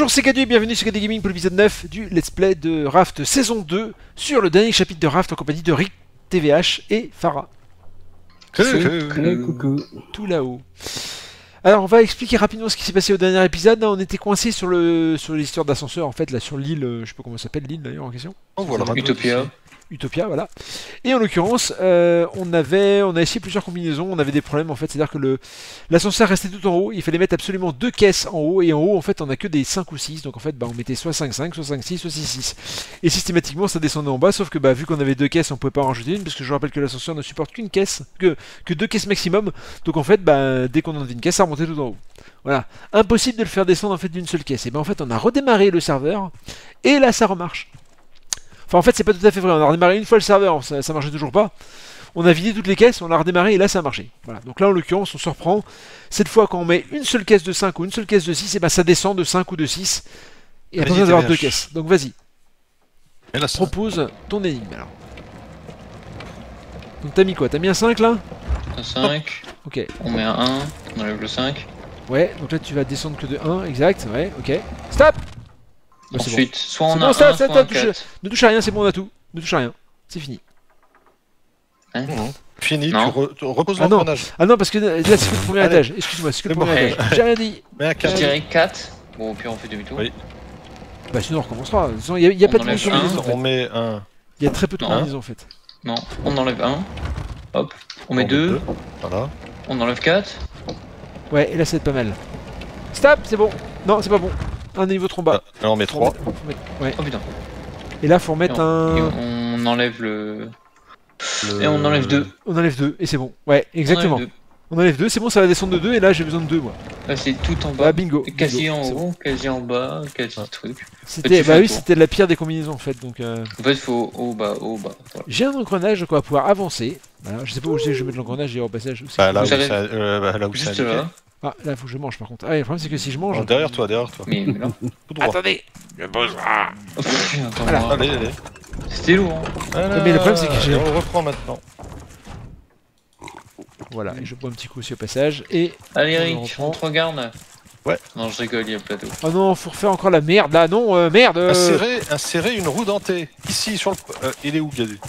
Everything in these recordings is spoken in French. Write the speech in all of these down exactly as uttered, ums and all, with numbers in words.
Bonjour, c'est Gadu et bienvenue sur Gadu Gaming pour l'épisode neuf du Let's Play de Raft saison deux sur le dernier chapitre de Raft en compagnie de Rick, T V H et Farah. Coucou. Tout là-haut. Alors on va expliquer rapidement ce qui s'est passé au dernier épisode. On était coincé sur le sur l'histoire d'ascenseur en fait, là sur l'île, je sais pas comment ça s'appelle l'île d'ailleurs en question. On voit le Utopia. Utopia, voilà. Et en l'occurrence, euh, on avait, on a essayé plusieurs combinaisons, on avait des problèmes en fait, c'est-à-dire que le l'ascenseur restait tout en haut, il fallait mettre absolument deux caisses en haut, et en haut en fait on a que des cinq ou six, donc en fait bah, on mettait soit cinq cinq, soit cinq six, soit six six. Et systématiquement ça descendait en bas, sauf que bah, vu qu'on avait deux caisses on pouvait pas en rajouter une, parce que je rappelle que l'ascenseur ne supporte qu'une caisse, que, que deux caisses maximum, donc en fait bah, dès qu'on en avait une caisse ça remontait tout en haut. Voilà, impossible de le faire descendre en fait d'une seule caisse. Et ben bah, en fait on a redémarré le serveur, et là ça remarche. Enfin en fait c'est pas tout à fait vrai, on a redémarré une fois le serveur, ça, ça marchait toujours pas. On a vidé toutes les caisses, on a redémarré et là ça a marché. Voilà. Donc là en l'occurrence on se reprend, cette fois quand on met une seule caisse de cinq ou une seule caisse de six, et ben ça descend de cinq ou de six. Et après on va avoir deux caisses. Donc vas-y, propose ton énigme alors. Donc t'as mis quoi? T'as mis un cinq là? Un cinq, oh. Ok. On met un un, on enlève le cinq. Ouais, donc là tu vas descendre que de un, exact, ouais, ok. Stop. Bah ensuite, bon. Soit on a bon, ça, un, ça, soit ça, un touche, ne touche à rien, c'est bon, on a tout. Ne touche à rien, c'est fini. Hein non. Fini, non. Tu, re, tu reposes ah non. Ah non, parce que là, c'est que le premier Allez. étage. Excuse-moi, c'est que le bon. premier étage. J'ai rien dit. Je dirais quatre. Bon, puis on fait demi-tour. Oui. Bah sinon, on recommencera. Il n'y a, y a pas de combinaison. En fait. On met un. Il y a très peu de combinaisons en fait. Non, on enlève un. Hop, on met deux. Voilà. On enlève quatre. Ouais, et là, c'est pas mal. Stop, c'est bon. Non, c'est pas bon. Un niveau trop bas. Ah, là on met trois. Faut mettre... ouais. Oh putain. Et là faut remettre on... un. Et on enlève le... le. Et on enlève deux. On enlève deux et c'est bon. Ouais, exactement. On enlève deux, c'est bon, ça va descendre de deux et là j'ai besoin de deux moi. Là c'est tout en bas. Ah bingo. Quasi bingo. En haut, bon. Quasi en bas, quasi ah. truc. C'était, bah oui, c'était la pire des combinaisons en fait donc. Euh... En fait faut haut bas, haut bas. Voilà. J'ai un engrenage qu'on va pouvoir avancer. Voilà. Je sais pas où je vais mettre l'engrenage et au passage. Bah là où ça. Là où ça. Ah, là, faut que je mange par contre. Ah, le problème c'est que si je mange. Oh, derrière toi, derrière toi. Mais, mais non. Attendez, je pose. Oh, voilà. Allez, allez. C'était lourd. Hein. Ah, là, mais le problème c'est que j'ai. On le reprend maintenant. Voilà, et je bois un petit coup aussi au passage. Et. Allez, Rick, on te regarde. Ouais. Non, je rigole, il y a le plateau. Oh non, faut refaire encore la merde là, non, euh, merde. Euh... Insérer, insérer une roue dentée. Ici, sur le. Euh, il est où, Gadu?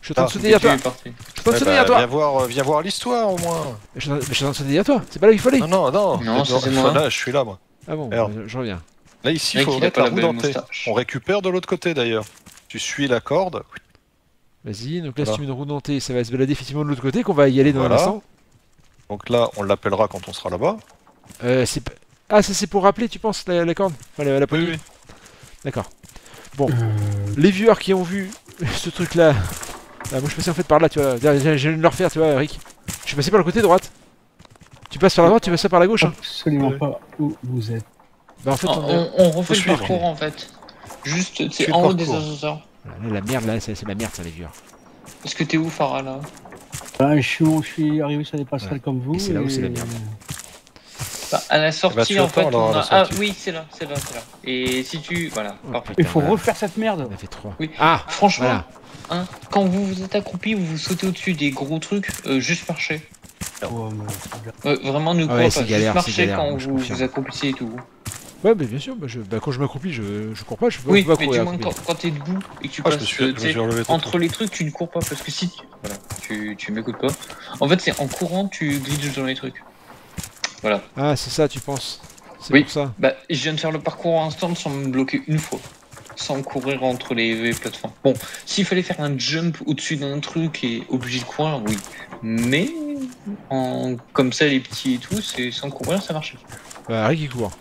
Je suis en train de sauter derrière toi. Je suis en train de sauter derrière toi. Viens voir, viens voir l'histoire au moins. Mais je suis en train de sauter derrière toi. C'est pas là qu'il faut aller. Non, non, non. Non, c'est moi. Là, je suis là, moi. Ah bon, je reviens. Là, ici, il faut mettre la roue dentée. On récupère de l'autre côté d'ailleurs. Tu suis la corde. Vas-y, donc là, si tu mets une roue dentée, ça va se balader effectivement de l'autre côté qu'on va y aller dans l'instant. Donc là, on l'appellera quand on sera là-bas. Euh, c'est. Ah, ça, c'est pour rappeler, tu penses, la corde? La poignée. Oui, oui. D'accord. Bon. Les viewers qui ont vu ce truc-là. Ah, moi je suis passé en fait par là, tu vois, j'ai de le refaire, tu vois, Rick. Je suis passé par le côté droite. Tu passes par la droite, tu passes par la gauche. Hein. Absolument ouais. Pas où vous êtes. Bah en fait, on, on, on refait le parcours suivre. En fait. Juste, c'est en haut des ascenseurs. Là, la merde, là, c'est la merde, ça, les vieux. Est-ce que t'es où, Farah, là? Bah, je suis, je suis arrivé sur des passerelles ouais. Comme vous. Et c'est là où et... c'est la merde. Bah, à la sortie, bah, en fait, on a. Ah, oui, c'est là, c'est là, c'est là. Et si tu. Voilà, oh, parfait. Il faut voilà. Refaire cette merde. On a fait trois. Oui. Ah, franchement. Voilà. Hein, quand vous vous êtes accroupi, vous vous sautez au-dessus des gros trucs, euh, juste marcher. Oh, euh, vraiment, ne courez ah ouais, pas, galère, juste marcher galère, quand moi, vous vous accroupissez et tout. Ouais, mais bien sûr, bah, je, bah, quand je m'accroupis, je, je cours pas, je peux oui, pas courir. Oui, mais du moins, quand, quand t'es debout et que tu ah, passes suis, euh, entre les trucs, tu ne cours pas, parce que si voilà, tu, tu m'écoutes pas, en fait, c'est en courant, tu glitches dans les trucs. Voilà. Ah, c'est ça, tu penses? C'est oui. Pour ça. Bah, je viens de faire le parcours à instant sans me bloquer une fois. Sans courir entre les, les plateformes. Bon, s'il fallait faire un jump au-dessus d'un truc et obligé de courir, oui. Mais, en... comme ça, les petits et tout, c'est sans courir, ça marchait. Bah, Rick, il court.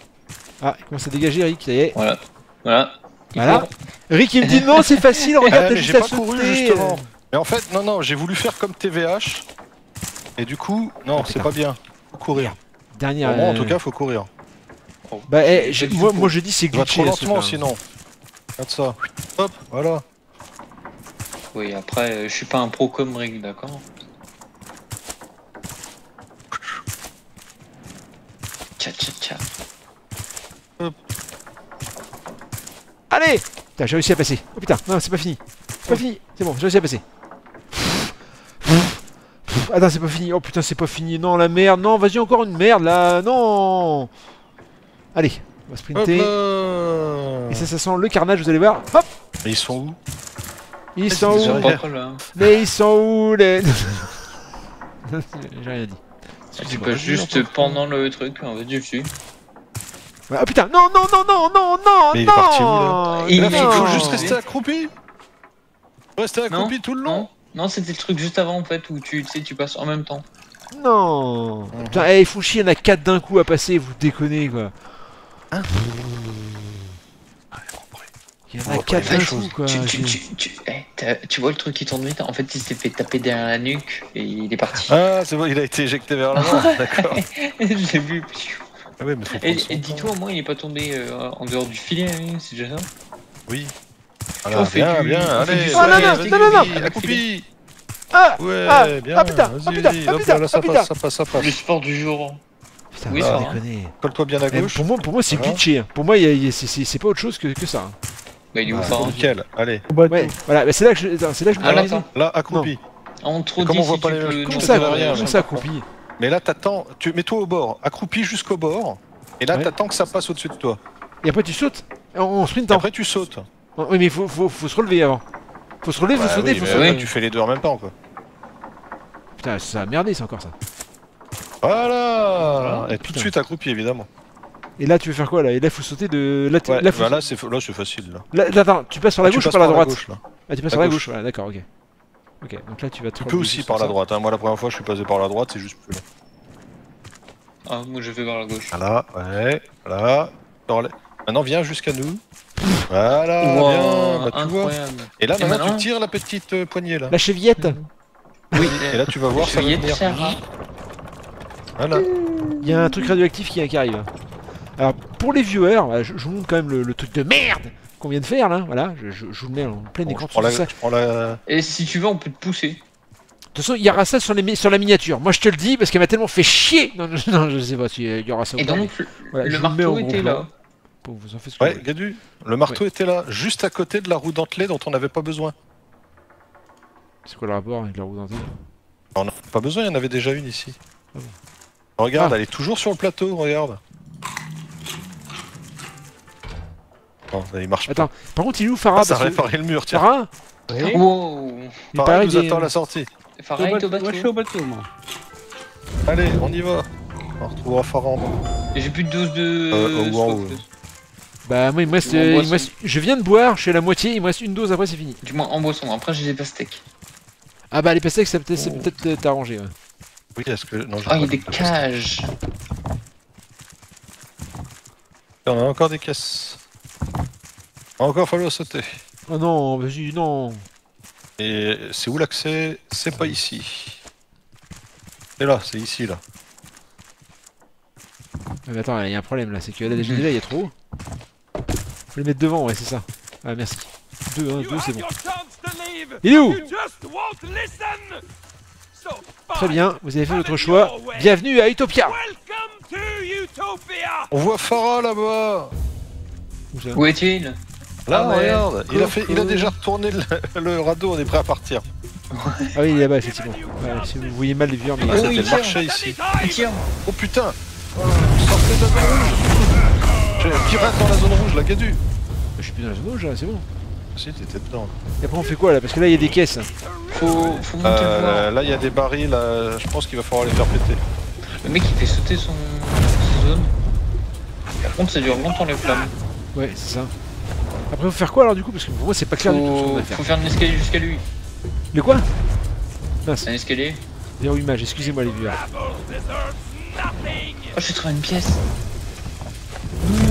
Ah, il commence à dégager, Rick, ça y est. Voilà. Voilà. Voilà. Rick, il me dit non, c'est facile, regarde, t'as juste à sauter. Mais en fait, non, non, j'ai voulu faire comme T V H. Et du coup, non, c'est pas bien. Faut courir. Dernière. Pour moi, en tout cas, faut courir. Bah, eh, moi, moi, je dis c'est glitché. Trop lentement, sinon. Regarde ça, hop, voilà. Oui, après, je suis pas un pro comme Rick, d'accord? Tcha tcha tcha. Hop. Allez! Putain, j'ai réussi à passer. Oh putain, non, c'est pas fini. C'est pas fini, c'est bon, j'ai réussi à passer. Ah non, c'est pas fini, oh putain, c'est pas fini. Non, la merde, non, vas-y, encore une merde là, non! Allez, on va sprinter. Hop là. ça, ça sent le carnage, vous allez voir. Hop. Mais ils sont où? Ils sont où? Mais ils sont où les... J'ai rien dit. Tu passes juste pendant le truc, on va dire dessus. Ah putain, non, non, non, non, non, non, mais il est parti où là? Il faut juste rester accroupi. Rester accroupi tout le long. Non, c'était le truc juste avant en fait, où tu sais, tu passes en même temps. Non. Mmh. Putain, hey, faut chier, y'en a quatre d'un coup à passer, vous déconnez quoi. Hein? Il y en a quatre d'un coup quoi. Tu, tu, tu, tu, hey, tu vois le truc qui tourne vite? En fait, il s'est fait taper derrière la nuque et il est parti. Ah, c'est bon, il a été éjecté vers la mort, d'accord. Je l'ai vu. Ah ouais, mais faut et et dis-toi, au moins, il est pas tombé euh, en dehors du filet, hein, c'est déjà ça? Oui. Voilà, on fait bien, du... bien, on allez, fait du... Ah ouais, non, non, non, non, non, la coupille. Ah, ouais, ah, bien, ah putain, ah putain, ah putain, là, ça, ah, putain. Passe, ça passe, ça passe. Le sport du jour. Putain, oui, ah, colle-toi bien à gauche. Pour moi, pour moi c'est voilà. Glitché. Pour moi, c'est pas autre chose que, que ça. Bah, il est où ça? Nickel, allez. Ouais, voilà, bah, c'est là que je. C'est là que je me dis. Là, accroupi. Comment on voit pas les. Comment ça, accroupi? Mais là, t'attends. Mets-toi au bord. Accroupi jusqu'au bord. Et là, t'attends que ça passe au-dessus de toi. Et après, tu sautes. On sprint. Après, tu sautes. Oui, mais faut, faut, faut se relever avant. Faut se relever, bah faut sauter, oui, faut sauter. Oui. Tu fais les deux en même temps quoi. Putain, ça a merdé, c'est encore ça. Voilà, voilà. Et tout de suite accroupi évidemment. Et là, tu veux faire quoi là? Et là, faut sauter de. Là, ouais, là, faut... bah là c'est facile. Là. Là, là, attends, tu passes sur la là, gauche ou par la droite? Ah, tu passes sur la gauche, voilà, d'accord, ok. Ok, donc là, tu vas te. Tu peux aussi par la droite, hein. Moi, la première fois, je suis passé par la droite, c'est juste plus long. Ah, moi, je vais vers la gauche. Voilà, ouais, voilà. Maintenant, viens jusqu'à nous. Voilà, wow, bien, bah, tu vois. Et là, et maintenant, maintenant tu tires la petite euh, poignée là. La chevillette. Oui. Et là, tu vas voir ça va venir. Voilà. Il y a un truc radioactif qui, qui arrive. Alors, pour les viewers, je, je vous montre quand même le, le truc de merde qu'on vient de faire là. Voilà, je, je, je vous le mets en plein bon, écran. Sur la, ça. La... Et si tu veux, on peut te pousser. De toute façon, il y aura ça sur, les, sur la miniature. Moi, je te le dis parce qu'elle m'a tellement fait chier. Non, non, non, je sais pas s'il y aura ça. Et donc, mais... voilà, le marteau était là. Plan. Vous en faites ce que ouais, vous Gadu, le marteau ouais. était là, juste à côté de la roue dentelée dont on n'avait pas besoin. C'est quoi le rapport avec la roue dentelée? On n'en a pas besoin, il y en avait déjà une ici. Ah bon. Regarde, ah. Elle est toujours sur le plateau, regarde. Non, là, il marche. Attends, pas. Par contre, il est où Farah? Ah, ça a réparé que... le mur, tiens. Farah oui. Wow. Il Farah nous des... attend à la sortie. Farah est au bateau. Moi, je suis au bateau, moi. Allez, on y va. On retrouvera Farah en bas. J'ai plus de douze de... Euh, oh, wow. Bah moi il me reste, euh, il me reste... je viens de boire, je suis à la moitié, il me reste une dose, après c'est fini. Du moins en boisson, après j'ai des pastèques. Ah bah les pastèques c'est oh. peut-être t'arranger ouais. Oui est-ce que... Non, oh il y a des cages. On a encore des caisses. Encore falloir sauter. Oh non, vas-y non. Et c'est où l'accès? C'est pas ici. C'est là, c'est ici là. Mais attends, il y a un problème là, c'est que là déjà il y a trop. Faut les mettre devant, ouais, c'est ça. Ah, merci. deux, un, deux, c'est bon. Il est où? Très bien, vous avez fait votre choix. Bienvenue à Utopia. On voit Farah là-bas. Où est-il? Là, ah ouais. Regarde, il a, fait, il a déjà retourné le, le radeau, on est prêt à partir. Ah oui, il est là-bas, effectivement. Ouais, si vous voyez mal les viewers, mais il a marché ici. Oh putain! Sortez de la zone rouge! J'ai un pirate dans la zone rouge là, Gadu! Je suis plus dans la zone rouge là, c'est bon! Si, t'étais dedans. Et après on fait quoi là? Parce que là il y a des caisses. Faut, faut monter euh, le voir. Là il y a des barils, là. Je pense qu'il va falloir les faire péter. Le mec il fait sauter son... sa zone. Par contre ça dure longtemps les flammes. Ouais, c'est ça. Après faut faire quoi alors du coup? Parce que pour moi c'est pas clair faut... du tout ce qu'on va faire. Faut faire un escalier jusqu'à lui. Le quoi? Mince. Un escalier? Dérouillage, excusez-moi les viewers. Oh, j'ai trouvé une pièce. Mmh.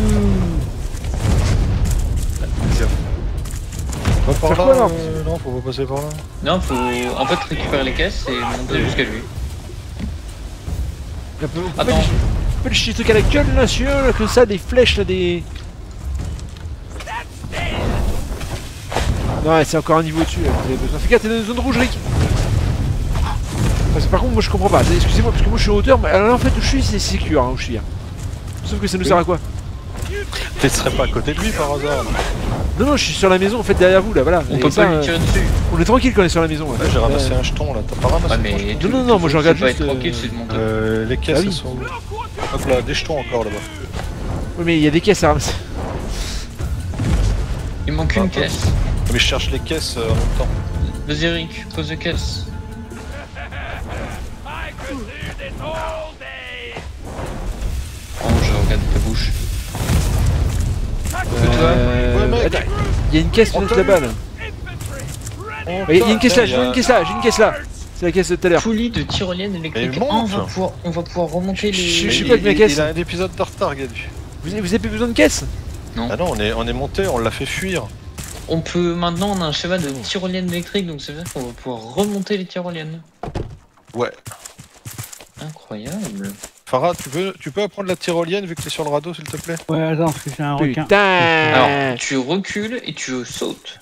Pas par là, quoi, euh, non, faut pas passer par là. Non, faut en fait récupérer les caisses et monter jusqu'à lui. On peut, on peut attends. On peut le chier truc à la gueule là, sur là, comme ça, des flèches là, des. Non, ouais, c'est encore un niveau dessus là, vous avez besoin. Fais gaffe, t'es dans une zone rouge, Rick. Parce que par contre moi je comprends pas, excusez-moi parce que moi je suis en hauteur, mais alors là en fait où je suis c'est sécure hein, où je suis hein. Sauf que ça nous sert à quoi? Tu serais pas à côté de lui par hasard? Non non je suis sur la maison en fait derrière vous là voilà. On et peut ça, pas lui tirer dessus. On est tranquille quand on est sur la maison là. Bah, j'ai ramassé euh... un jeton là, t'as pas ramassé ah, mais non non non moi je regarde juste. Tranquille, euh... de monter. Euh, les caisses ah, oui. Sont où? Hop là, des jetons encore là-bas. Oui mais il y a des caisses à ramasser. Il manque ah, une attends. caisse. Mais je cherche les caisses en même temps. Vas-y Rick, pose les caisses. Oh, je regarde ta bouche. Euh... Euh... Attends, il y a une caisse sur la balle. Il y a une caisse là, j'ai une caisse là, j'ai une caisse là. C'est la caisse de tout à l'heure. Poulie de tyrolienne électrique. Bon, on, va pouvoir, on va pouvoir remonter les. Je suis pas avec ma caisse. Il a un épisode de retard, Gadu. Vous avez plus besoin de caisse? Non. Ah non, on est, on est monté, on l'a fait fuir. On peut maintenant, on a un schéma de tyrolienne électrique, donc c'est vrai qu'on va pouvoir remonter les tyroliennes. Ouais. Incroyable. Farah, tu peux, tu peux apprendre la tyrolienne vu que t'es sur le radeau, s'il te plaît? Ouais, attends, parce que j'ai un requin. Putain. Alors, tu recules et tu sautes.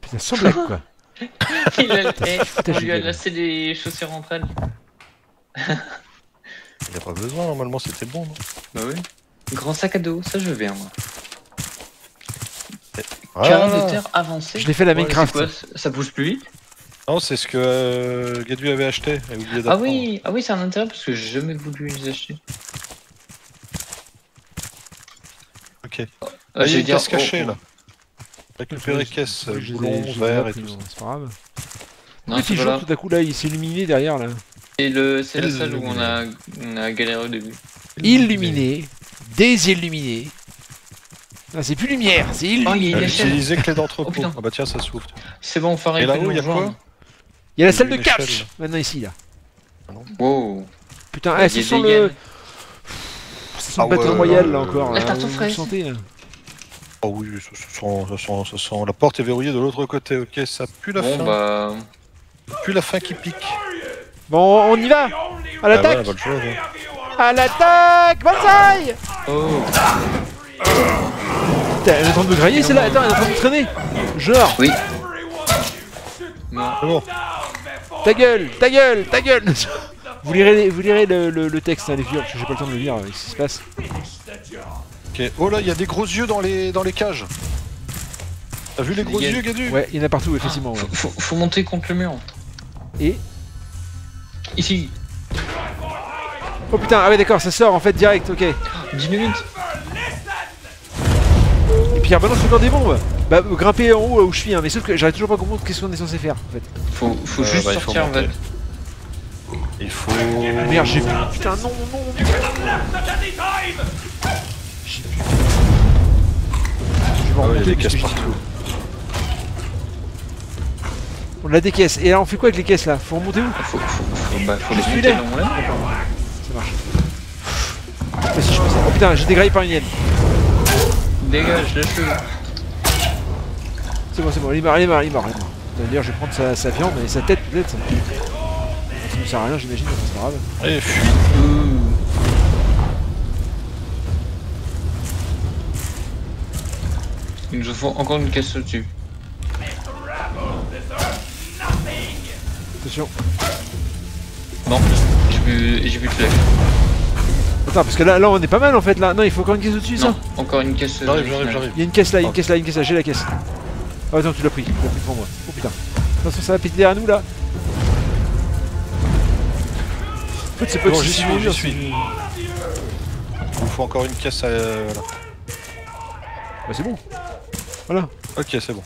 Putain, sans blague quoi. Il a, hey, putain, on lui a lacé les chaussures entre elles. Il n'y a pas besoin, normalement c'était bon, non? Bah oui. Grand sac à dos, ça je veux bien moi. Ah, Carré de terre avancé. Je l'ai fait la Minecraft. Ouais, ça bouge plus vite? Non, c'est ce que euh, Gadu avait acheté. Oublié ah oui, ah oui, c'est un intérêt parce que j'ai jamais voulu les acheter. Ok. Oh, ah, il y a une caisse cachée oh, là. Récupérer caisse, boulon, verre et tout. C'est pas grave. Non, c'est pas tout à coup là, il s'est illuminé derrière là. Et le, c'est la salle où on a, on a galéré au début. Illuminé, désilluminé. Ah, c'est plus lumière, c'est illuminé. Utiliser clé d'entrepôt. Ah bah tiens, ça s'ouvre. C'est bon, Farah. Et là-haut, il y a quoi? Il y a la salle de cache. Maintenant ici là. Wow. Putain, ah, c'est sur le. C'est sur le bateau royal là encore. La tarte aux fraises. Oh oui, ça, ça, ça, ça, ça, la porte est verrouillée de l'autre côté, ok, ça pue la bon, fin. Bah... Pue la fin qui pique. Bon, on y va. À l'attaque. Ah ouais, ouais. À l'attaque. Banzai. Oh. Putain, elle est en train de me grailler, celle-là. Attends, elle est en train de traîner. Genre. Oui. Non. Bon. Ta gueule, ta gueule, ta gueule. Vous lirez, vous lirez le, le, le texte, hein, les vieux, parce que j'ai pas le temps de le lire, ce qui se passe. Okay. Oh là, il y a des gros yeux dans les, dans les cages. T'as vu les gros yeux, Gadu? Ouais, il y en a partout, effectivement. Ah, ouais. faut, faut, faut monter contre le mur. Et ici. Oh putain, ah ouais, d'accord, ça sort en fait direct, ok. dix minutes. Et puis, ah bah non, c'est encore des bombes. Bah, grimper en haut où je suis, hein, mais sauf que j'arrive toujours pas à comprendre qu'est-ce qu'on est censé faire en fait. Faut, faut euh, juste bah, sortir faut en fait. Il faut. Ah, merde, j'ai vu. Putain, non, non, non. J'ai plus. Je vais ah ouais, les caisses partout. On a des caisses. Et là, on fait quoi avec les caisses là? Faut remonter où? Faut, faut, faut, bah, faut les monter là. Ça marche. Putain, si je peux ça. Oh putain, j'ai dégraillé par une hyène. Dégage, lâche-le. C'est bon, c'est bon, il est mort, il est mort, il est mort. D'ailleurs, je vais prendre sa, sa viande et sa tête peut-être. Ça ne sert à rien, j'imagine, c'est pas grave. Allez, fuite. Il nous faut encore une caisse au-dessus. Attention. Non, j'ai plus, j'ai plus de flèche. Attends, parce que là, là on est pas mal en fait là. Non, il faut encore une caisse au-dessus ça. Encore une caisse. J'arrive, j'arrive, j'arrive. Il y a une caisse là, il y a une caisse là, une caisse là, j'ai la caisse. Oh attends, tu l'as pris, tu l'as pris devant moi. Oh putain. Attention, ça va péter derrière nous là. En fait, c'est pas bon, j'y suis, j'y suis. Il nous faut encore une caisse à. Euh, là. Bah c'est bon. Voilà. Ok, c'est bon.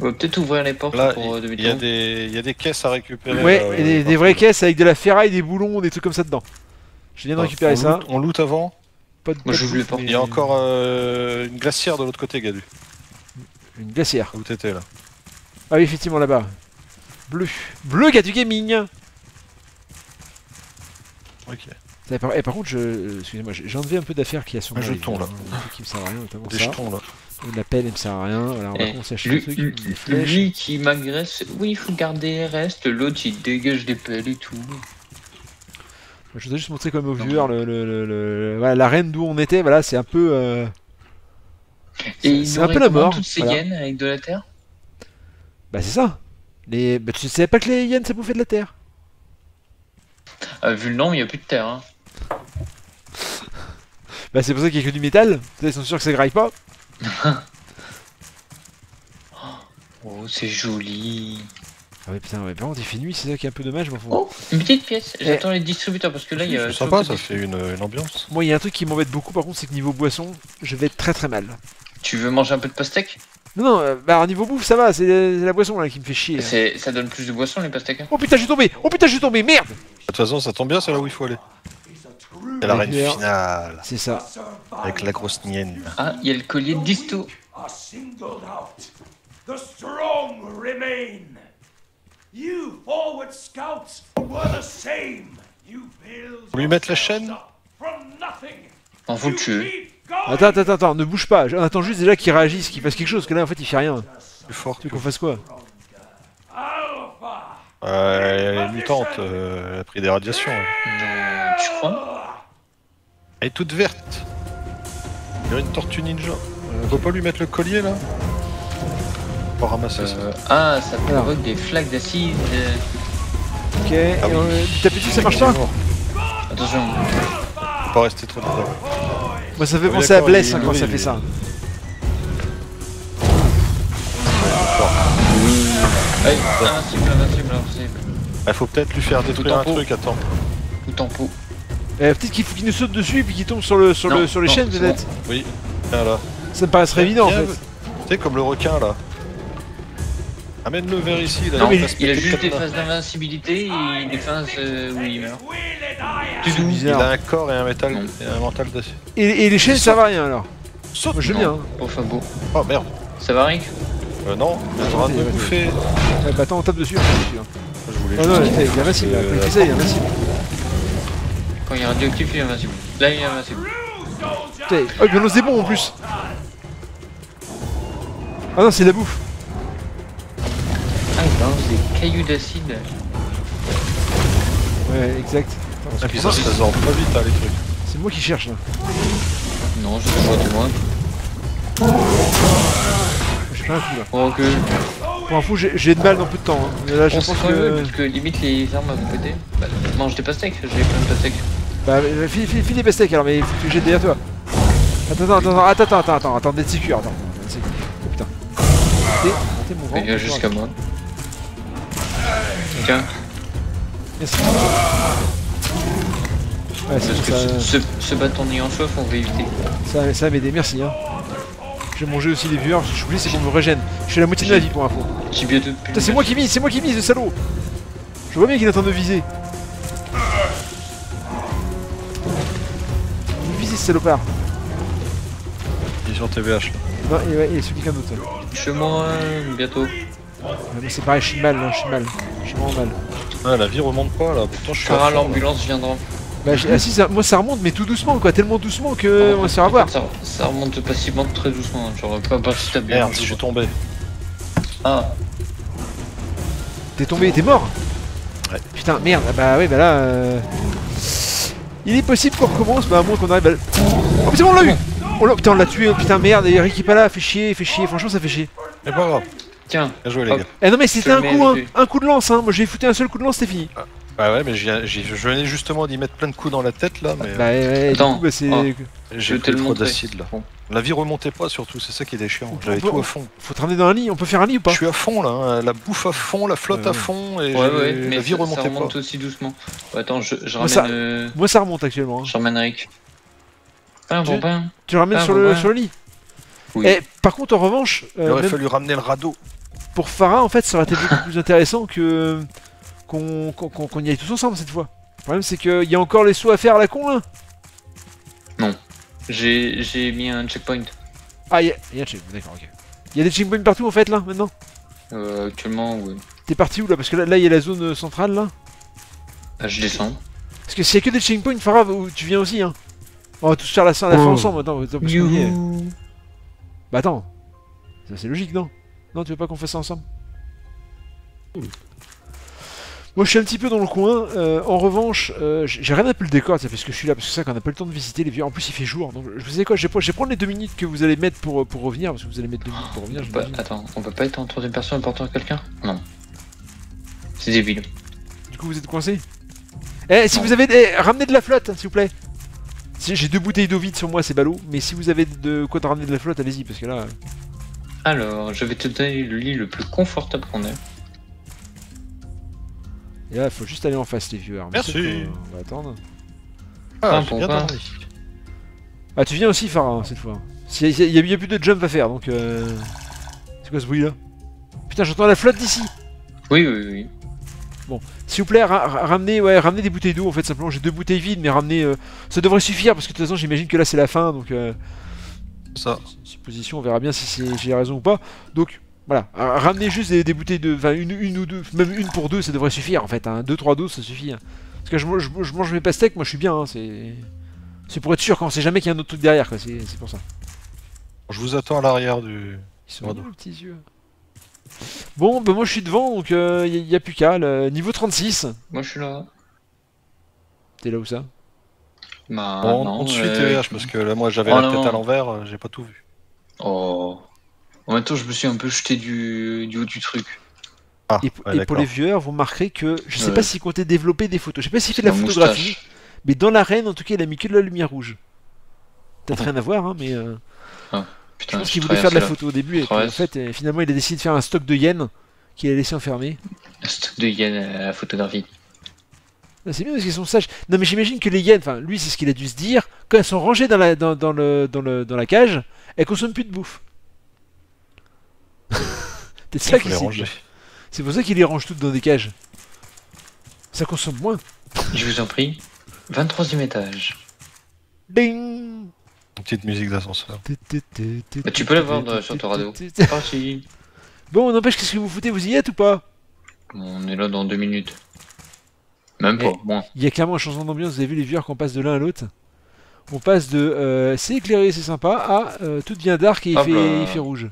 On va peut-être ouvrir les portes là, pour demi-tour. Il y a des, y a des caisses à récupérer. Ouais, euh, et des, des vraies caisses avec de la ferraille, des boulons, des trucs comme ça dedans. Je viens de récupérer on ça. Loot, on loot avant. Pas de. Moi j'ouvre les portes. Il y a encore euh, une glacière de l'autre côté, Gadu. Une glacière. Où t'étais là? Ah oui, effectivement là-bas. Bleu. Bleu, Gadu Gaming. Ok. Et par, et par contre, je, excusez-moi, j'ai enlevé un peu d'affaires qu'il y a sur moi. Un jeton là. Un truc qui me sert à rien, notamment des ça. Jetons, là. La pelle, elle me sert à rien. Voilà, on eh, va commencer à acheter un truc. Lui qui m'agresse, oui, il faut garder reste. L'autre, il dégage des pelles et tout. Je voudrais juste montrer comme au viewer le, le, le, le, voilà, la reine d'où on était. Voilà, c'est un peu. Euh... C'est un peu la mort. Toutes ces voilà. Hyènes avec de la terre. Bah c'est ça. Les... Bah, tu savais pas que les hyènes ça bouffait de la terre. Euh, vu le nom, il n'y a plus de terre. Hein. Bah c'est pour ça qu'il n'y a que du métal, ils sont sûrs que ça graille pas. Oh c'est joli. Ah ouais putain, ouais, par contre il fait nuit, c'est ça qui est un peu dommage, mais faut... Oh, une petite pièce, j'attends ouais. les distributeurs parce que là il y a... C'est sympa, ça fait une, une ambiance. Moi il y a un truc qui m'embête beaucoup par contre, c'est que niveau boisson, je vais être très très mal. Tu veux manger un peu de pastèque? Non, non, euh, bah au niveau bouffe ça va, c'est la boisson là qui me fait chier. Hein. Ça donne plus de boisson les pastèques hein. Oh putain je suis tombé, oh putain je suis tombé, merde. De toute façon ça tombe bien, c'est là où il faut aller. C'est la reine finale. C'est ça. Avec la grosse nienne. Ah, il y a le collier de disto. Faut lui mettre la chaîne. On vous tue. Attends, attends, attends, ne bouge pas. Attends juste déjà qu'il réagisse, qu'il fasse quelque chose, parce que là en fait il fait rien. Plus fort. Tu veux qu'on fasse quoi? Euh, elle est mutante, euh, elle a pris des radiations. Euh, tu crois? Elle est toute verte. Il y a une tortue ninja. On peut pas lui mettre le collier là? Pour ramasser euh, ça. Ah, ça provoque des flaques d'acide. Ok, ah oui. euh, t'as plus dit que ça marche pas? Attention. Faut pas rester trop dedans. Moi ça fait penser à Bless quand ça fait ça. Allez, invincible, invincible, invincible. Ah, faut peut-être lui faire détruire un truc, attends. Tout en pot. Eh, peut-être qu'il faut qu'il nous saute dessus et puis qu'il tombe sur, le, sur, non, le, sur les non, chaînes peut-être. Bon. Oui, là, là. Ça me paraîtrait évident en fait. Tu sais, comme le requin là. Amène-le vers ici là. Non, mais il, il a juste des phases d'invincibilité et des phases euh, où il meurt. C'est bizarre. Il a un corps et un, métal, et un mental dessus. Et, et les chaînes ça va rien alors? Saute. Moi je veux bien. Oh, Fabo. Oh merde. Ça va rien? Euh non, il faudra me bouffer. Ouais, bah attends, on tape dessus. Hein. Je voulais oh non, il est invincible, là. Quand il fait ça, il est invincible. Quand il est radioactif, il est invincible. Là, il est invincible. Oh, il balance des bombes en plus. Ah non, c'est de la bouffe. Ah, il balance des cailloux d'acide. Ouais, exact. Ah, puis ça, ça sort pas vite, hein, les trucs. C'est moi qui cherche, là. Non, je le vois de loin. Là. Oh, okay. Pour un fou, j'ai de balles dans peu de temps. Hein. Mais là, je on pense que... Mieux, parce que limite les armes à me péter. Bah, mange des pastèques, j'ai plein de pastèques. Bah, file, file, file des pastèques alors, mais il faut que j'ai derrière toi. Attends, attends, attends, attends, attends, attends, attends, d'être sécure, attends. Oh putain. T'es mouvant. Il vient jusqu'à moi. Tiens. Merci. Ouais, parce que ça... ce, ce bâton ayant soif, on va éviter. Ça, ça m'aider, merci. Hein. J'ai mangé aussi des viewers, je voulais c'est qu'on me régène. Je suis à la moitié de la vie pour info. J'ai bientôt. Putain, c'est moi qui mise, c'est moi qui mise, le salaud. Je vois bien qu'il est en train de viser. Il me visait ce salopard. Il est sur T V H là. Non, il est, il est sur quelqu'un d'autre. Chez moi, bientôt. C'est pareil, je suis mal, je suis mal. Je suis vraiment mal. Ah, la vie remonte pas là, pourtant je suis. Farah, l'ambulance viendra. Bah, ah si, ça, moi ça remonte, mais tout doucement quoi, tellement doucement que ah, on va se faire avoir. Ça, ça remonte passivement très doucement, genre pas pas si t'as bien. Merde, je suis tombé. Ah. T'es tombé, t'es mort? Ouais. Putain, merde, bah ouais, bah là. Euh... Il est possible qu'on recommence, bah à moins qu'on arrive à. Oh putain, on l'a eu! Oh là, putain, on l'a tué, oh, putain, merde, et Rick est pas là, fait chier, fait chier, franchement ça fait chier. C'est pas grave. Tiens, bien joué les gars. Eh non, mais c'était un coup, hein, un coup de lance, hein, moi j'ai foutu un seul coup de lance, c'était fini. Ah. Bah ouais, mais je venais justement d'y mettre plein de coups dans la tête là, mais... Bah ouais, attends, bah c'est... Oh. J'ai pris trop d'acide là. La vie remontait pas surtout, c'est ça qui est chiant, j'avais tout à fond. Faut te ramener dans un lit, on peut faire un lit ou pas? Je suis à fond là, hein. La bouffe à fond, la flotte euh... à fond, et ouais, ouais, mais la vie ça, remontait pas. Ça remonte pas. Aussi doucement. Bah, attends, je, je ramène... Moi ça... Euh... Moi ça remonte actuellement. Hein. Je ramène Rick. Ah, bon, tu... Ben. Tu ramènes ah, sur, bon, le... Ben. Sur le lit oui. Et par contre en revanche... Euh, Il aurait même... fallu ramener le radeau. Pour Farah en fait ça aurait été beaucoup plus intéressant que... Qu'on qu'on qu'on y aille tous ensemble cette fois. Le problème c'est qu'il y a encore les sauts à faire à la con là. Non. J'ai mis un checkpoint. Ah il y a, y a un checkpoint, d'accord, ok. Il y a des checkpoints partout en fait là maintenant? Euh actuellement oui. T'es parti où là? Parce que là il y a la zone centrale là. Ah je descends. Parce que s'il y a que des checkpoints, Farah tu viens aussi hein. On va tous faire la, la oh. fin ensemble, attends, parce qu'on y est. Bah attends. Ça c'est logique non? Non tu veux pas qu'on fasse ça ensemble? Ouh. Moi je suis un petit peu dans le coin, euh, en revanche, euh, j'ai rien appelé le décor, parce que je suis là, parce que c'est ça qu'on n'a pas le temps de visiter les vieux, en plus il fait jour, donc je vous sais quoi, je vais prendre les deux minutes que vous allez mettre pour, pour revenir, parce que vous allez mettre deux minutes pour revenir, je pas, attends, on peut pas être en troisième personne en portant quelqu'un? Non. C'est débile. Du coup vous êtes coincé? Eh, si non. Vous avez... Eh, ramenez de la flotte, s'il vous plaît. J'ai deux bouteilles d'eau vide sur moi, c'est ballot, mais si vous avez de quoi de ramener de la flotte, allez-y, parce que là... Alors, je vais te donner le lit le plus confortable qu'on ait. Et là, il faut juste aller en face, les viewers. Merci. Mais on va attendre. Ah, enfin, bien pas. Ah, tu viens aussi, Farah, cette fois. Il n'y a, a, a plus de jump à faire, donc... Euh... C'est quoi ce bruit, là? Putain, j'entends la flotte d'ici. Oui, oui, oui. Bon, s'il vous plaît, ra ramenez, ouais, ramenez des bouteilles d'eau, en fait, simplement. J'ai deux bouteilles vides, mais ramenez... Euh... Ça devrait suffire, parce que de toute façon, j'imagine que là, c'est la fin, donc... Euh... Ça. Supposition, on verra bien si, si j'ai raison ou pas. Donc... Voilà, ramenez juste des, des bouteilles de... Enfin, une, une ou deux, même une pour deux, ça devrait suffire en fait, hein. Deux, trois doses, ça suffit. Hein. Parce que je, je, je mange mes pastèques, moi je suis bien, hein. C'est... C'est pour être sûr, quand on sait jamais qu'il y a un autre truc derrière, quoi, c'est pour ça. Je vous attends à l'arrière du... Ils sont mignons, les petits yeux. Bon, bah moi je suis devant, donc il euh, n'y a, a plus qu'à, le... niveau trente-six. Moi je suis là. T'es là où ça? Bah bon, non, on te suit euh... T V H, parce que là moi j'avais oh, la tête non. à l'envers, j'ai pas tout vu. Oh... En même temps, je me suis un peu jeté du, du haut du truc. Ah, et, ouais, et pour les viewers, vous remarquerez que je sais ouais. pas s'il comptait développer des photos. Je sais pas s'il fait de la photographie, moustache. Mais dans l'arène, en tout cas, il a mis que de la lumière rouge. Peut-être rien à voir, hein, mais. Euh... Ah, putain, je pense qu'il voulait faire de la là. photo au début, et puis, en fait, et finalement, il a décidé de faire un stock de yens qu'il a laissé enfermer. Un stock de yens à la photographie. C'est bien parce qu'ils sont sages. Non, mais j'imagine que les yens, enfin, lui, c'est ce qu'il a dû se dire, quand elles sont rangées dans la, dans, dans le, dans le, dans la cage, elles consomment plus de bouffe. C'est ça qu'il range. C'est pour ça qu'il les range toutes dans des cages. Ça consomme moins. Je vous en prie. vingt-troisième étage. Ding. Une petite musique d'ascenseur. Bah, tu peux la voir sur ton radio. Parti. Bon, n'empêche, qu'est-ce que vous foutez? Vous y êtes ou pas? On est là dans deux minutes. Même pas, moins. Il y a clairement un changement d'ambiance. Vous avez vu les viewers qu'on passe de l'un à l'autre? On passe de euh, c'est éclairé, c'est sympa, à euh, tout devient dark et il fait, il fait rouge.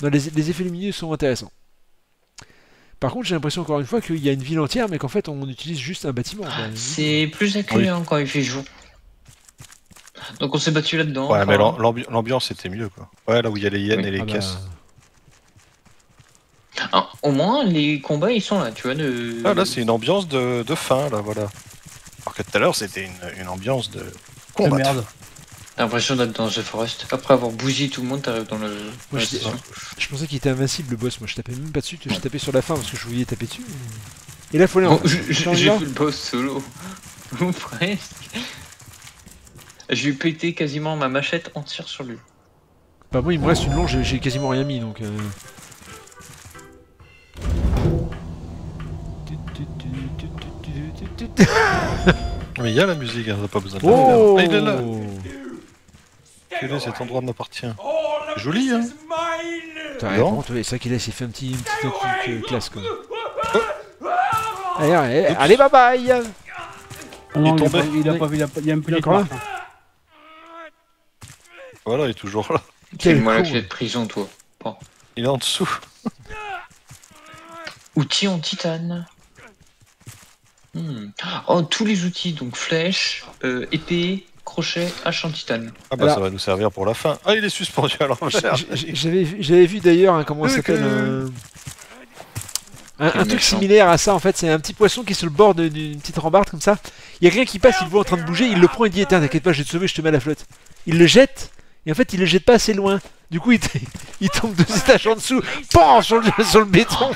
Non, les, les effets lumineux sont intéressants. Par contre, j'ai l'impression encore une fois qu'il y a une ville entière, mais qu'en fait, on utilise juste un bâtiment. Ah, c'est plus accueillant oui. quand il fait jour. Donc on s'est battu là-dedans. Ouais, enfin, mais l'ambiance était mieux, quoi. Ouais, là où il y a les yens oui. et les ah caisses. Bah... Ah, au moins, les combats, ils sont là, tu vois. De... Ah, là, c'est une ambiance de, de fin, là, voilà. Alors que tout à l'heure, c'était une, une ambiance de combat. De merde. T'as l'impression d'être dans The Forest. Après avoir bougé tout le monde, t'arrives dans le... Moi, je, je pensais qu'il était invincible le boss, moi je tapais même pas dessus, je tapais sur la fin parce que je voulais taper dessus. Et là faut aller en... Bon, j'ai fait le boss solo. Ou presque. J'ai pété quasiment ma machette entière sur lui. Bah moi il me reste une longe, j'ai quasiment rien mis donc... Euh... Mais il y a la musique, hein, t'as pas besoin de la oh ah, il est là. Quel est cet endroit m'appartient. Joli, hein. T'as raison, c'est ça qu'il a, s'est fait un petit, une petite petite euh, classe, quoi. Oh. Allez, allez, allez, bye bye. Oh non, il est tombé. Il a pas vu, il a pas vu, il a même plus la corde. Voilà, il est toujours là. Quel moi la clé de prison, toi. Bon. Il est en dessous. Outils en titane. Hmm. Oh, tous les outils, donc flèche, euh, épée... Crochet, hache en titane. Ah bah alors, ça va nous servir pour la fin. Ah il est suspendu à l'enchère. J'avais vu, vu d'ailleurs hein, comment ça s'appelle euh... Un, un truc similaire à ça en fait, c'est un petit poisson qui est sur le bord d'une petite rambarde comme ça. Il y a quelqu'un qui passe, il le voit en train de bouger, il le prend et dit tiens t'inquiète pas je vais te sauver, je te mets à la flotte. Il le jette, et en fait il le jette pas assez loin. Du coup il, il tombe deux étages en dessous, pan sur le, sur le béton.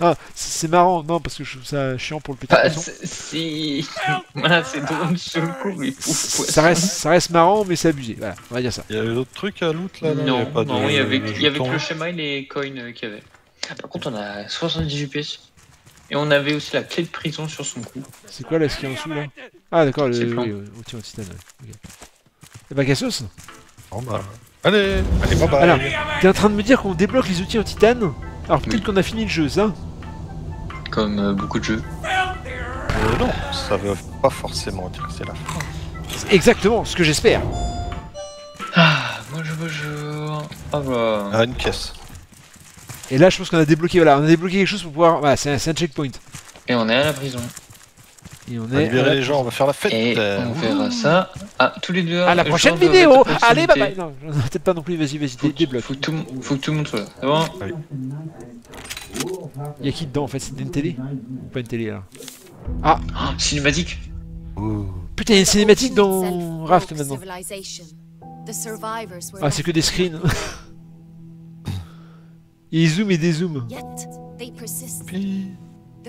Ah, c'est marrant, non parce que je trouve ça chiant pour le petit bah, poisson. Si, voilà, c'est drôle sur le coup, mais pouf, ça reste, ça reste marrant, mais c'est abusé. Voilà, on va dire ça. Il y avait d'autres trucs à loot là. Non, non, non il y avait, non, il y avait, il y avait que le schéma et les coins qu'il y avait. Par contre, on a soixante-dix pièces et on avait aussi la clé de prison sur son cou. C'est quoi là ce qu'il y a en dessous là? Ah d'accord, le outil en titane. Et bah Cassos. Oh bah. Allez, allez, bye bye. Alors, t'es en train de me dire qu'on débloque les outils en titane? Alors peut-être oui. qu'on a fini le jeu, ça? Comme euh, beaucoup de jeux. Euh, non, ça veut pas forcément dire que c'est la fin. Exactement, ce que j'espère. Ah, bonjour, bonjour. Ah bah... Ah, une caisse. Et là, je pense qu'on a débloqué, voilà, on a débloqué quelque chose pour pouvoir... Voilà, c'est un, un checkpoint. Et on est à la prison. Et on, on est... libérer les gens, on va faire la fête. Et euh, on verra ça à tous les deux. À la prochaine vidéo. Allez, bye bye. Non, peut-être pas non plus, vas-y, vas-y, débloque. Faut que tout, faut que tout le monde soit là. C'est bon ? Allez. Y'a qui dedans en fait? C'était une télé? Pas une télé là. Ah oh, cinématique. Ouh. Putain y'a une cinématique dans Raft maintenant. Ah c'est que des screens. Ils zooment et dézooment. Puis...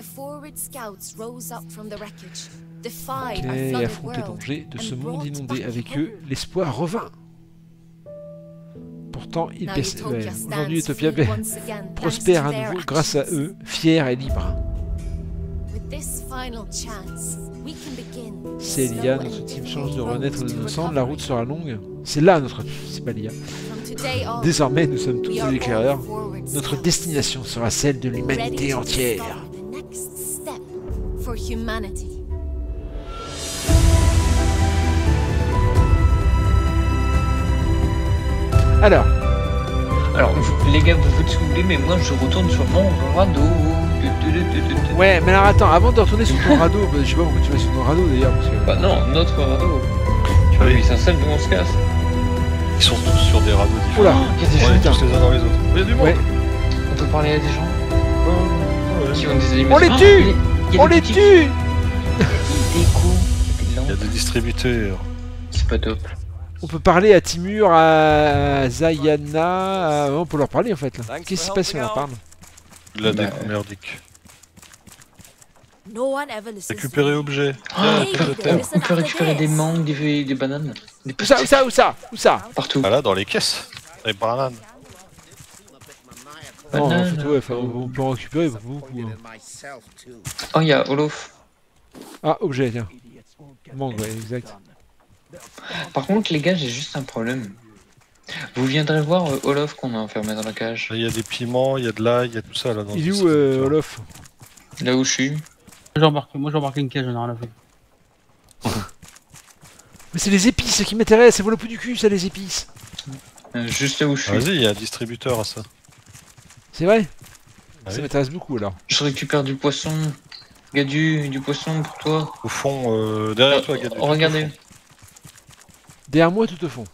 Ok, affronte les dangers de ce monde inondé. Avec eux, l'espoir revint. Pourtant, ils baissaient. Ouais. Aujourd'hui, Utopia prospère à nouveau grâce à eux, fière et libre. C'est l'I A, notre team change de renaître de nos cendres, la route sera longue. C'est là notre... c'est pas l'I A. Désormais, nous sommes tous des éclaireurs. Notre destination sera celle de l'humanité entière. Alors, alors vous, les gars, vous vous souvenez, mais moi je retourne sur mon radeau. Ouais, mais alors attends, avant de retourner sur ton radeau, bah, je sais pas pourquoi tu vas sur ton radeau d'ailleurs. Parce que... bah non, notre radeau. Tu vois, ils s'installent où on se casse. Ils sont tous sur des radeaux différents. Oula, il y a des gens, ouais, tous les uns dans les autres. Il y a du monde. Ouais. On peut parler à des gens. Oh, ouais. Qui ont des animaux. On les tue. Ah, on les tue. Il y a des distributeurs. C'est pas top. On peut parler à Timur, à Zayana, à... on peut leur parler en fait là. Qu'est-ce qui se passe si on leur parle? La bah... déco merdique. Récupérer objet. Ah, on peut récupérer des mangues, des, des bananes. Des où ça, où ça, où ça, où ça? Partout. Ah là, dans les caisses. Les bananes. Bananes. Non, surtout, ouais, on peut en récupérer beaucoup. Hein. Oh, il y a Olof. Ah, objet, tiens. Mangue, ouais, exact. Par contre, les gars, j'ai juste un problème. Vous viendrez voir euh, Olof qu'on a enfermé dans la cage. Il y a des piments, il y a de l'ail, il y a tout ça là. Dans il est où euh, Olof? Là où je suis. J'embarque, moi j'embarque une cage, j'en ai rien à faire. Mais c'est les épices qui m'intéressent, ça vaut le coup du cul ça, les épices. Euh, juste là où je suis. Vas-y, il y a un distributeur à ça. C'est vrai? Ah, ça oui. M'intéresse beaucoup alors. Je récupère du poisson. Gadu, du poisson pour toi. Au fond, euh, derrière ah, toi Gadu. Oh, regardez. Derrière moi tout au fond.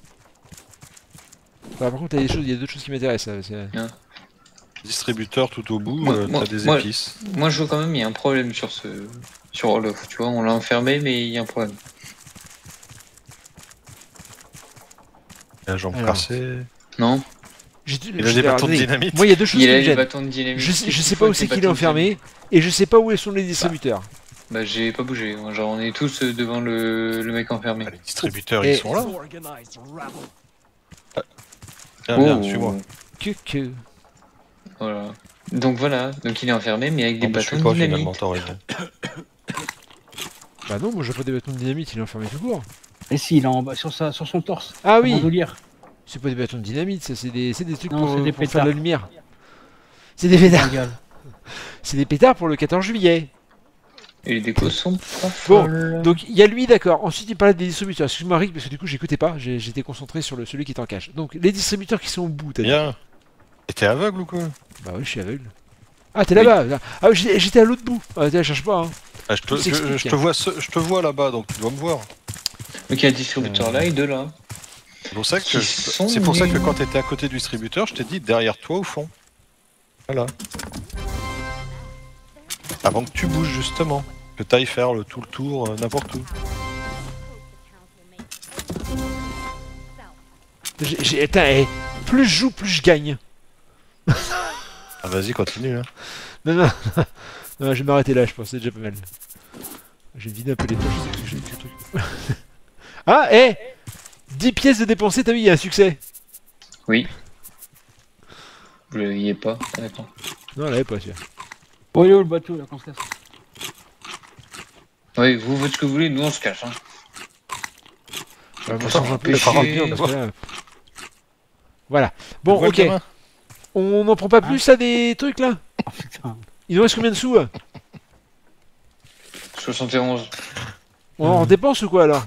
Enfin, par contre, il y a deux choses qui m'intéressent. Yeah. Distributeur tout au bout, euh, t'as des épices. Moi, moi je vois quand même, il y a un problème sur ce, sur Olof. Tu vois, on l'a enfermé, mais il y a un problème. La jambe cassée. Non. Il a des bâtons de dynamite. Moi, il y a deux choses qui me gênent. Je sais, je sais pas où c'est qu'il est enfermé, et je sais pas où sont les distributeurs. Bah, bah j'ai pas bougé. Genre, on est tous devant le, le mec enfermé. Bah, les distributeurs, et... ils sont là. Viens, viens, suis-moi. Que voilà. Donc voilà, donc il est enfermé mais avec des bâtons de dynamite. Bah non, moi j'ai pas des bâtons de dynamite, il est enfermé tout court. Et si, il est en bas, sur, sa, sur son torse. Ah oui. C'est pas des bâtons de dynamite, ça c'est des, des trucs non, pour, des pour faire de la lumière. C'est des pétards. C'est des pétards pour le quatorze juillet. Et les décos sont pas folles. Bon, donc il y a lui, d'accord. Ensuite, il parlait des distributeurs. Excuse-moi, Rick, parce que du coup, j'écoutais pas. J'étais concentré sur le, celui qui est en cache. Donc, les distributeurs qui sont au bout, t'as dit. Bien. Et t'es aveugle ou quoi? Bah oui, je suis aveugle. Ah, t'es oui. Là-bas. Ah, j'étais à l'autre bout. Ah, t'es là, cherche pas. Hein. Ah, je te, je, je te vois, vois là-bas, donc tu dois me voir. Donc, il y a un distributeur euh... là et deux là. C'est pour, pour ça que quand t'étais à côté du distributeur, je t'ai dit derrière toi au fond. Voilà. Avant que tu bouges, justement. Que t'ailles faire le tout le tour, euh, n'importe où. J'ai éteint. Plus je joue, plus je gagne. Ah vas-y, continue. Hein. Non, non, non, non, je vais m'arrêter là, je pense, c'est déjà pas mal. J'ai vidé un peu les poches, je sais que j'ai le truc. Ah, hé hey, dix pièces de dépensées, t'as vu, il y a un succès. Oui. Vous l'aviez pas, attends. Non, elle l'avait pas, sûr. Oh, il est où le bateau, là, qu'on se casse? Oui, vous faites ce que vous voulez, nous on se cache. Hein. Ouais, pourtant, j'ai un peu la parole. Là... Voilà. Bon, ok. On n'en prend pas ah. plus à des trucs là? Oh, putain. Il nous reste combien de sous? soixante et onze. On en dépense ou quoi alors?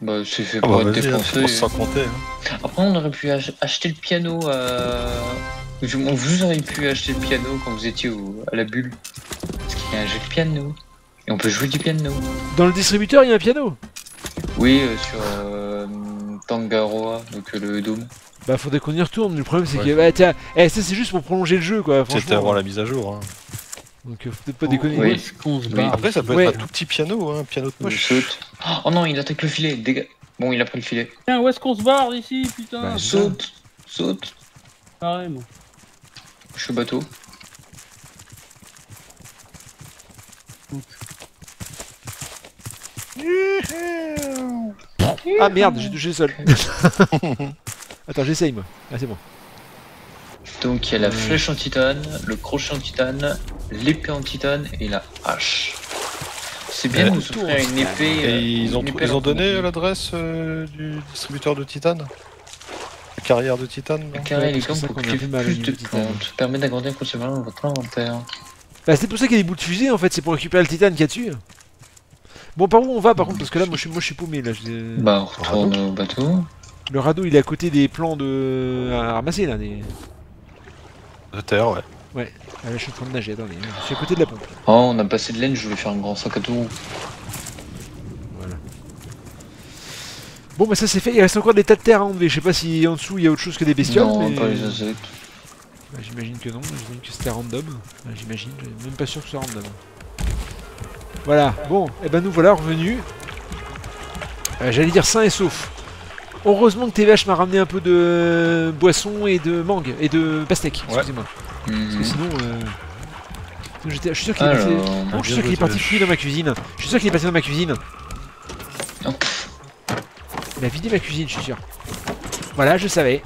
Bah, c'est fait pour ah, bah, être dépensé. On s'en comptait. Hein. Après, on aurait pu ach acheter le piano. Euh... Vous auriez pu acheter le piano quand vous étiez au... à la bulle. Parce qu'il y a un jeu de piano. Et on peut jouer du piano. Dans le distributeur, il y a un piano? Oui, euh, sur euh, Tangaroa, donc euh, le dôme. Bah, faudrait qu'on y retourne. Le problème, c'est ouais. que. Bah, tiens, eh, ça, c'est juste pour prolonger le jeu, quoi. C'était avant la mise à jour. Hein. Donc, euh, faut peut-être pas oh, déconner. Oui. Oui. Oui. Après, ça peut ouais. être un tout petit piano, hein, piano de poche. Oh non, il attaque le filet. Déga... Bon, il a pris le filet. Tiens, où est-ce qu'on se barre d'ici, putain? Bah, saute, saute. Pareil, moi. Je suis au bateau. Ah merde, j'ai touché seul. Attends, j'essaye moi. Ah, c'est bon. Donc il y a la flèche en titane, le crochet en titane, l'épée en titane et la hache. C'est bien de nous offrir une épée. Et euh, ils, ont une épée ils ont donné l'adresse euh, du distributeur de titane. La carrière de titane. La carrière est comme pour créer plus de plantes. Permet d'agrandir considérablement votre inventaire. Bah, c'est pour ça qu'il y a des bouts de fusée en fait, c'est pour récupérer le titane qu'il y a dessus. Bon, par où on va par contre, parce que là moi je suis, moi, je suis paumé là. Je... Bah, on retourne au bateau. Le radeau il est à côté des plans de. À ramasser là. Des... De terre, ouais. Ouais, là je suis en train de nager, attendez, je suis à côté de la pompe. Oh, on a passé de laine, je voulais faire un grand sac à tout. Voilà. Bon, bah ça c'est fait, il reste encore des tas de terre à enlever. Je sais pas si en dessous il y a autre chose que des bestioles. Non, mais... pas les insectes. Bah, j'imagine que non, j'imagine que c'était random. Bah, j'imagine, même pas sûr que ce soit random. Voilà, bon, et ben nous voilà revenus. Euh, J'allais dire sain et sauf. Heureusement que T V H m'a ramené un peu de boissons et de mangue et de pastèques, ouais. Excusez-moi. Mmh. Parce que sinon, euh... je suis sûr qu'il est, passé... bon, qu est parti fouiller dans ma cuisine. Je suis sûr qu'il est passé dans ma cuisine. Non. Il a vidé ma cuisine, je suis sûr. Voilà, je savais.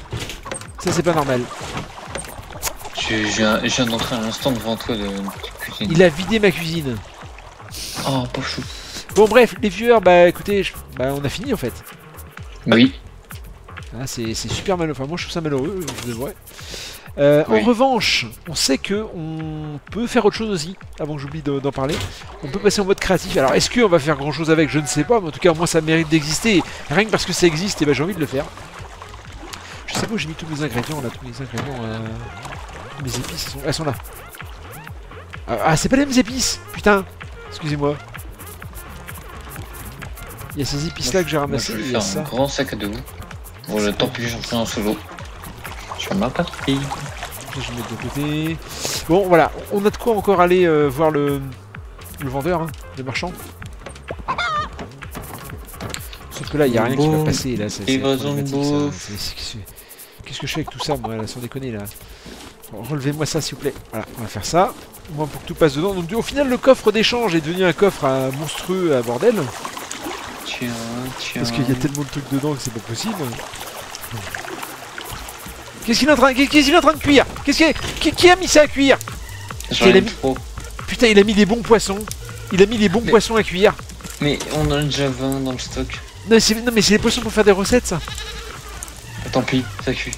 Ça, c'est pas normal. Je, je viens d'entrer un instant devant toi de cuisine. Il a vidé ma cuisine. Oh, pauvre chou. Bon, bref, les viewers, bah écoutez, je... bah, on a fini en fait. Oui. Ah, c'est super malheureux. Enfin, moi, je trouve ça malheureux, je devrais. Euh, oui. En revanche, on sait que on peut faire autre chose aussi. Avant que j'oublie d'en parler, on peut passer en mode créatif. Alors, est-ce qu'on va faire grand chose avec? Je ne sais pas. Mais en tout cas, moi, ça mérite d'exister. Rien que parce que ça existe, et eh ben, j'ai envie de le faire. Je sais pas où j'ai mis tous mes ingrédients là, tous mes ingrédients, euh... tous mes épices, elles sont, elles sont là. Ah, c'est pas les mêmes épices, putain. Excusez-moi. Il y a ces épices là que j'ai ramassées. Je vais faire un grand sac à dos. Bon, tant pis, j'en fais un solo. Sur ma partie. Je vais mettre de côté. Bon, voilà. On a de quoi encore aller euh, voir le, le vendeur, hein, le marchand. Sauf que là, il n'y a rien qui va passer. Là, c'est problématique. Qu'est-ce que je fais avec tout ça, moi, là, sans déconner, là. Bon, relevez-moi ça, s'il vous plaît. Voilà, on va faire ça. Moi, pour que tout passe dedans. Donc, au final, le coffre d'échange est devenu un coffre à monstrueux, à bordel. Tiens, tiens. Parce qu'il y a tellement de trucs dedans que c'est pas possible. Qu'est-ce qu'il est en train, qu'est-ce qu'il est en train de cuire? Qu'est-ce qu'il a... Qui, qui a mis ça à cuire? Putain, il a mis... Putain, il a mis des bons poissons. Il a mis des bons mais... poissons à cuire. Mais on en a déjà vingt dans le stock. Non, non mais c'est des poissons pour faire des recettes, ça. Tant pis, ça cuit.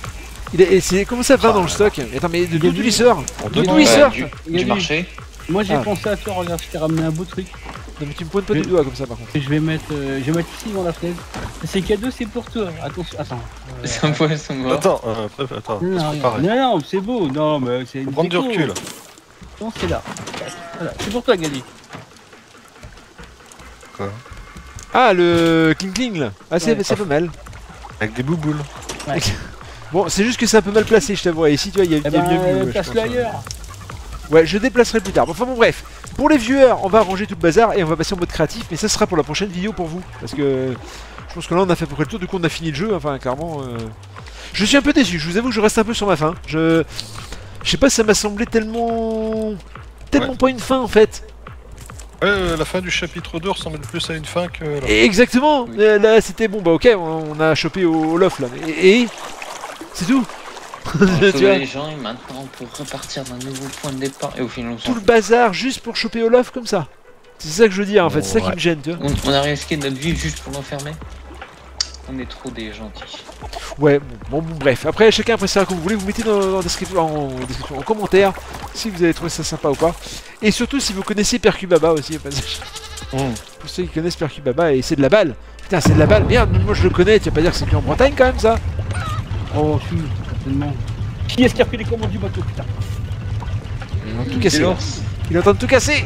Il a... c'est... Comment ça va dans le stock? Attends, mais d'où il sort? D'où il sort? Du marché. Moi j'ai ah. pensé à toi, regarde, je t'ai ramené un beau truc. Non mais tu me pointes pas je... des doigts comme ça par contre. Je vais mettre, euh, je vais mettre ici dans la fenêtre. C'est cadeau, c'est pour toi. Attention, attends. Euh... C'est un poisson mort. Attends, euh, attends. Non, non, non c'est beau. Non mais c'est. Prends du recul. Non c'est là. Voilà, c'est pour toi Gadi. Quoi? Ah le cling cling là. Ah c'est ouais. Pas mal. Avec des bouboules. Ouais. Bon c'est juste que c'est un peu mal placé je t'avoue. Ici tu vois il y a, eh y a bah, mieux. Place-le ailleurs. Ouais, je déplacerai plus tard. Enfin bon, bref. Pour les viewers, on va ranger tout le bazar et on va passer en mode créatif. Mais ça sera pour la prochaine vidéo pour vous. Parce que je pense que là, on a fait à peu près le tour. Du coup, on a fini le jeu. Enfin, clairement... Euh... Je suis un peu déçu. Je vous avoue que je reste un peu sur ma faim. Je... Je sais pas, ça m'a semblé tellement... Tellement ouais. Pas une fin, en fait. Ouais, euh, la fin du chapitre deux ressemble plus à une fin que... Là. Exactement oui. euh, Là, c'était bon. Bah, ok, on, on a chopé au Olof, là. Et... et... C'est tout. On sauver les gens et maintenant on peut repartir d'un nouveau point de départ et au final on tout le bazar juste pour choper Olof comme ça. C'est ça que je veux dire en fait, c'est ça qui me gêne tu vois. On a risqué notre vie juste pour l'enfermer. On est trop des gentils. Ouais, bon, bon bref, après chacun apprécie ça comme vous voulez, vous mettez dans la description, en description, en commentaire si vous avez trouvé ça sympa ou pas. Et surtout si vous connaissez Percubaba aussi au passage. Pour ceux qui connaissent Percubaba et c'est de la balle. Putain c'est de la balle, merde, moi je le connais, tu vas pas dire que c'est plus en Bretagne quand même ça. Oh tu... Qui est-ce qui a pris les commandes du bateau putain? Il est en train de tout casser. Il est en train de tout casser.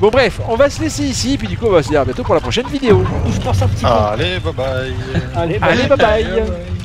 Bon bref, on va se laisser ici, puis du coup on va se dire à bientôt pour la prochaine vidéo. Allez bye bye. Allez bye bye.